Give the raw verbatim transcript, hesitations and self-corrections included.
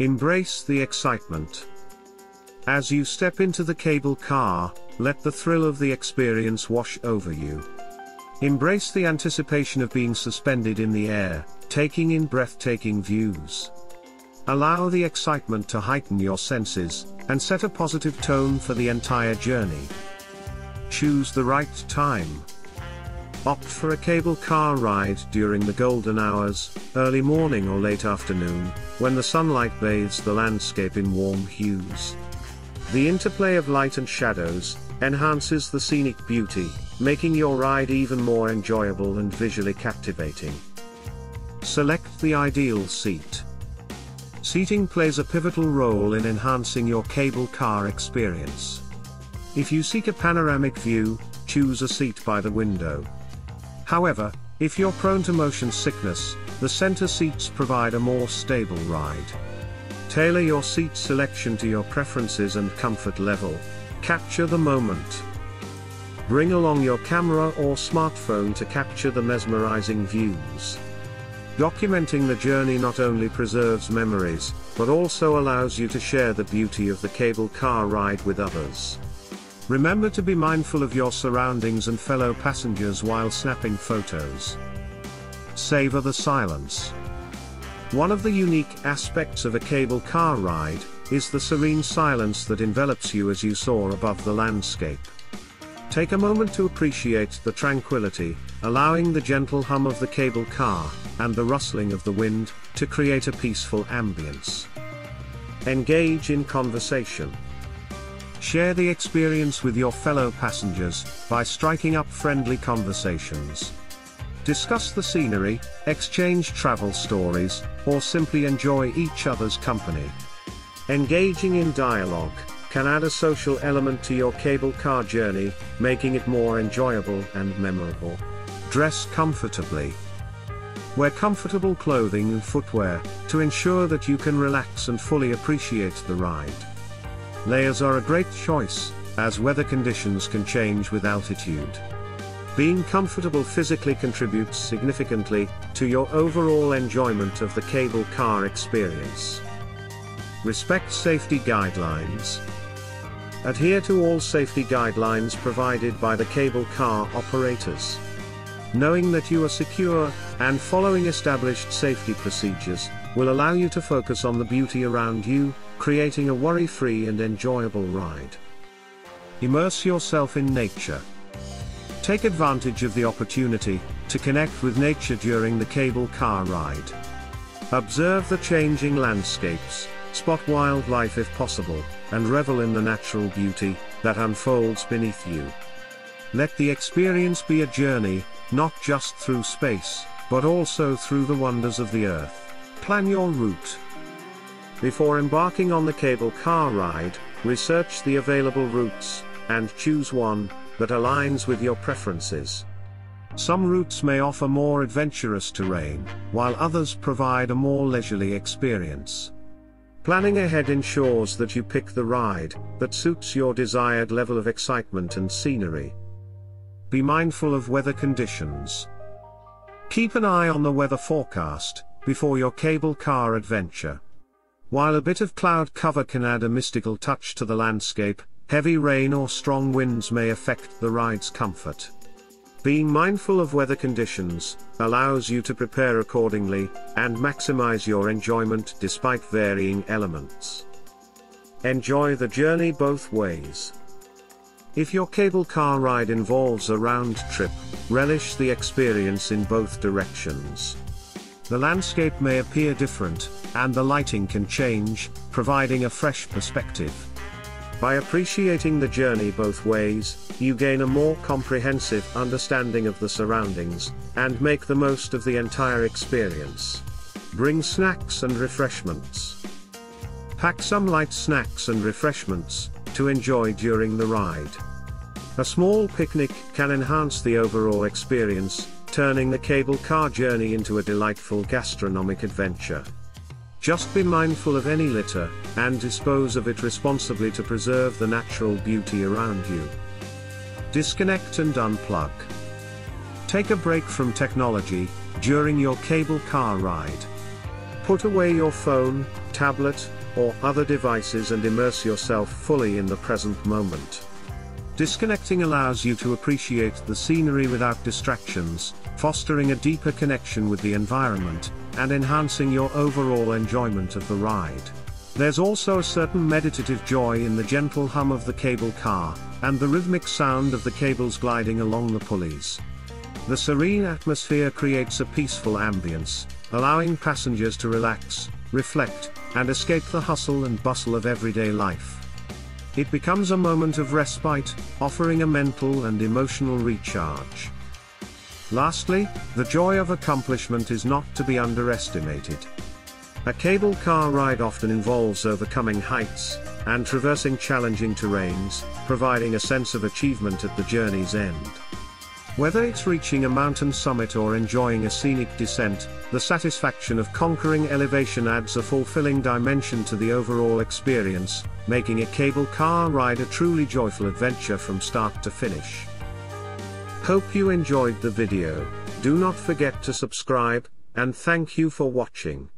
Embrace the excitement. As you step into the cable car, let the thrill of the experience wash over you. Embrace the anticipation of being suspended in the air, taking in breathtaking views. Allow the excitement to heighten your senses, and set a positive tone for the entire journey. Choose the right time. Opt for a cable car ride during the golden hours, early morning or late afternoon, when the sunlight bathes the landscape in warm hues. The interplay of light and shadows enhances the scenic beauty, making your ride even more enjoyable and visually captivating. Select the ideal seat. Seating plays a pivotal role in enhancing your cable car experience. If you seek a panoramic view, choose a seat by the window. However, if you're prone to motion sickness, the center seats provide a more stable ride. Tailor your seat selection to your preferences and comfort level. Capture the moment. Bring along your camera or smartphone to capture the mesmerizing views. Documenting the journey not only preserves memories, but also allows you to share the beauty of the cable car ride with others. Remember to be mindful of your surroundings and fellow passengers while snapping photos. Savor the silence. One of the unique aspects of a cable car ride is the serene silence that envelops you as you soar above the landscape. Take a moment to appreciate the tranquility, allowing the gentle hum of the cable car and the rustling of the wind to create a peaceful ambience. Engage in conversation. Share the experience with your fellow passengers by striking up friendly conversations. Discuss the scenery, exchange travel stories, or simply enjoy each other's company. Engaging in dialogue can add a social element to your cable car journey, making it more enjoyable and memorable. Dress comfortably. Wear comfortable clothing and footwear to ensure that you can relax and fully appreciate the ride. Layers are a great choice, as weather conditions can change with altitude. Being comfortable physically contributes significantly to your overall enjoyment of the cable car experience. Respect safety guidelines. Adhere to all safety guidelines provided by the cable car operators. Knowing that you are secure, and following established safety procedures, will allow you to focus on the beauty around you, creating a worry-free and enjoyable ride. Immerse yourself in nature. Take advantage of the opportunity to connect with nature during the cable car ride. Observe the changing landscapes, spot wildlife if possible, and revel in the natural beauty that unfolds beneath you. Let the experience be a journey, not just through space, but also through the wonders of the earth. Plan your route. Before embarking on the cable car ride, research the available routes, and choose one that aligns with your preferences. Some routes may offer more adventurous terrain, while others provide a more leisurely experience. Planning ahead ensures that you pick the ride that suits your desired level of excitement and scenery. Be mindful of weather conditions. Keep an eye on the weather forecast before your cable car adventure. While a bit of cloud cover can add a mystical touch to the landscape, heavy rain or strong winds may affect the ride's comfort. Being mindful of weather conditions allows you to prepare accordingly and maximize your enjoyment despite varying elements. Enjoy the journey both ways. If your cable car ride involves a round trip, relish the experience in both directions. The landscape may appear different, and the lighting can change, providing a fresh perspective. By appreciating the journey both ways, you gain a more comprehensive understanding of the surroundings, and make the most of the entire experience. Bring snacks and refreshments. Pack some light snacks and refreshments to enjoy during the ride. A small picnic can enhance the overall experience, turning the cable car journey into a delightful gastronomic adventure. Just be mindful of any litter, and dispose of it responsibly to preserve the natural beauty around you. Disconnect and unplug. Take a break from technology during your cable car ride. Put away your phone, tablet, or other devices and immerse yourself fully in the present moment. Disconnecting allows you to appreciate the scenery without distractions, fostering a deeper connection with the environment, and enhancing your overall enjoyment of the ride. There's also a certain meditative joy in the gentle hum of the cable car, and the rhythmic sound of the cables gliding along the pulleys. The serene atmosphere creates a peaceful ambience, allowing passengers to relax, reflect, and escape the hustle and bustle of everyday life. It becomes a moment of respite, offering a mental and emotional recharge. Lastly, the joy of accomplishment is not to be underestimated. A cable car ride often involves overcoming heights and traversing challenging terrains, providing a sense of achievement at the journey's end. Whether it's reaching a mountain summit or enjoying a scenic descent, the satisfaction of conquering elevation adds a fulfilling dimension to the overall experience, making a cable car ride a truly joyful adventure from start to finish. Hope you enjoyed the video. Do not forget to subscribe, and thank you for watching.